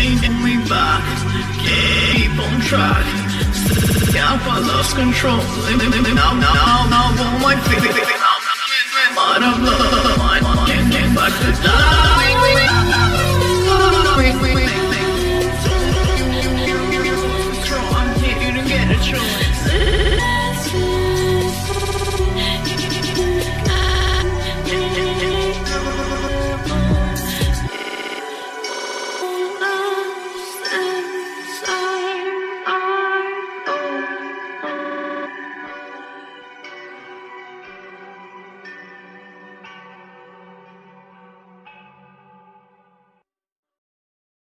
and we buy. Keep on trying. Up I lost control. Now I want my feet. But I'm lost. I can't get back to that.